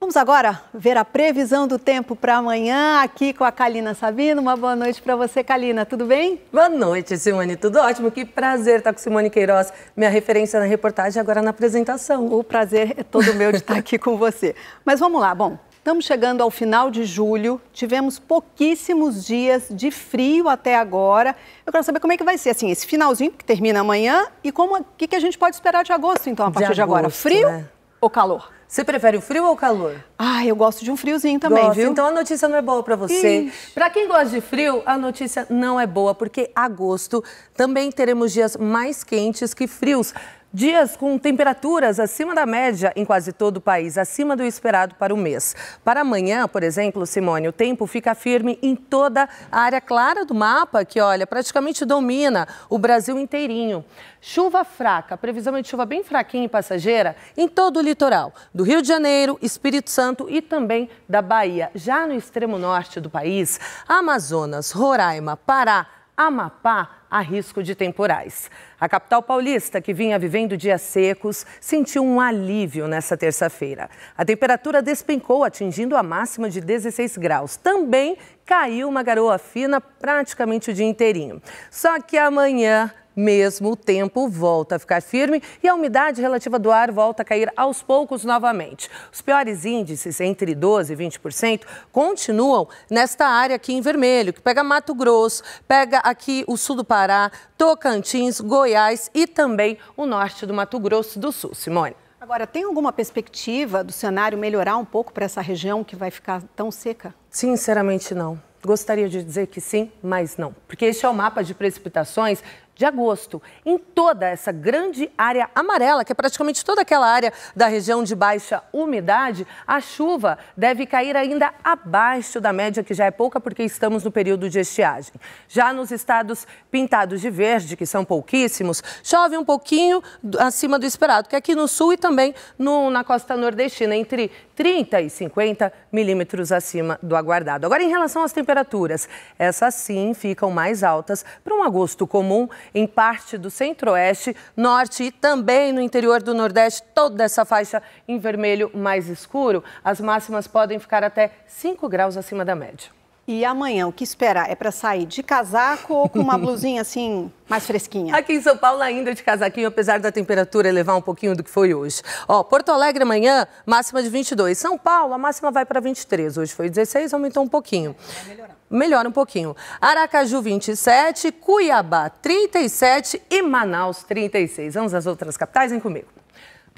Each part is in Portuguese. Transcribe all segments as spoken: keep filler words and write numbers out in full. Vamos agora ver a previsão do tempo para amanhã aqui com a Kalina Sabino. Uma boa noite para você, Kalina. Tudo bem? Boa noite, Simone. Tudo ótimo. Que prazer estar com Simone Queiroz, minha referência na reportagem, agora na apresentação. O prazer é todo meu de estar aqui com você. Mas vamos lá. Bom, estamos chegando ao final de julho. Tivemos pouquíssimos dias de frio até agora. Eu quero saber como é que vai ser, assim, esse finalzinho que termina amanhã e como, que, que a gente pode esperar de agosto, então, a partir de, agosto, de agora. Frio, né? Ou calor? Você prefere o frio ou o calor? Ah, eu gosto de um friozinho também, gosto, viu? Então a notícia não é boa para você. Para quem gosta de frio, a notícia não é boa, porque agosto também teremos dias mais quentes que frios. Dias com temperaturas acima da média em quase todo o país, acima do esperado para o mês. Para amanhã, por exemplo, Simone, o tempo fica firme em toda a área clara do mapa, que, olha, praticamente domina o Brasil inteirinho. Chuva fraca, previsão de chuva bem fraquinha e passageira em todo o litoral, do Rio de Janeiro, Espírito Santo e também da Bahia. Já no extremo norte do país, Amazonas, Roraima, Pará, Amapá, há risco de temporais. A capital paulista, que vinha vivendo dias secos, sentiu um alívio nessa terça-feira. A temperatura despencou, atingindo a máxima de dezesseis graus. Também caiu uma garoa fina praticamente o dia inteirinho. Só que amanhã mesmo o tempo volta a ficar firme e a umidade relativa do ar volta a cair aos poucos novamente. Os piores índices, entre doze e vinte por cento, continuam nesta área aqui em vermelho, que pega Mato Grosso, pega aqui o sul do Pará, Tocantins, Goiás e também o norte do Mato Grosso do Sul. Simone. Agora, tem alguma perspectiva do cenário melhorar um pouco para essa região que vai ficar tão seca? Sinceramente, não. Gostaria de dizer que sim, mas não. Porque este é o mapa de precipitações de agosto, em toda essa grande área amarela, que é praticamente toda aquela área da região de baixa umidade, a chuva deve cair ainda abaixo da média, que já é pouca, porque estamos no período de estiagem. Já nos estados pintados de verde, que são pouquíssimos, chove um pouquinho acima do esperado, que é aqui no sul e também no, na costa nordestina, entre trinta e cinquenta milímetros acima do aguardado. Agora, em relação às temperaturas, essas sim ficam mais altas para um agosto comum, em parte do centro-oeste, norte e também no interior do nordeste, toda essa faixa em vermelho mais escuro, as máximas podem ficar até cinco graus acima da média. E amanhã, o que esperar? É para sair de casaco ou com uma blusinha assim, mais fresquinha? Aqui em São Paulo ainda de casaquinho, apesar da temperatura elevar um pouquinho do que foi hoje. Ó, Porto Alegre amanhã, máxima de vinte e dois. São Paulo, a máxima vai para vinte e três. Hoje foi dezesseis, aumentou um pouquinho. Vai melhorar. Melhora um pouquinho. Aracaju, vinte e sete, Cuiabá, trinta e sete e Manaus, trinta e seis. Vamos às outras capitais, vem comigo.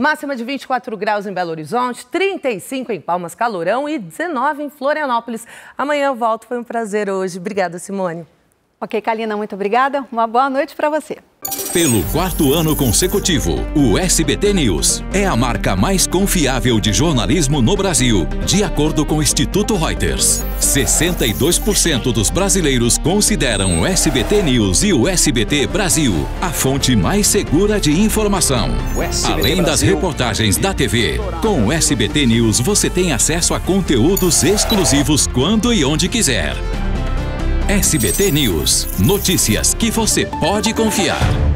Máxima de vinte e quatro graus em Belo Horizonte, trinta e cinco em Palmas, calorão, e dezenove em Florianópolis. Amanhã eu volto, foi um prazer hoje. Obrigada, Simone. Ok, Kalina, muito obrigada. Uma boa noite para você. Pelo quarto ano consecutivo, o S B T News é a marca mais confiável de jornalismo no Brasil, de acordo com o Instituto Reuters. sessenta e dois por cento dos brasileiros consideram o S B T News e o S B T Brasil a fonte mais segura de informação. Além das reportagens da T V, com o S B T News você tem acesso a conteúdos exclusivos quando e onde quiser. S B T News, notícias que você pode confiar.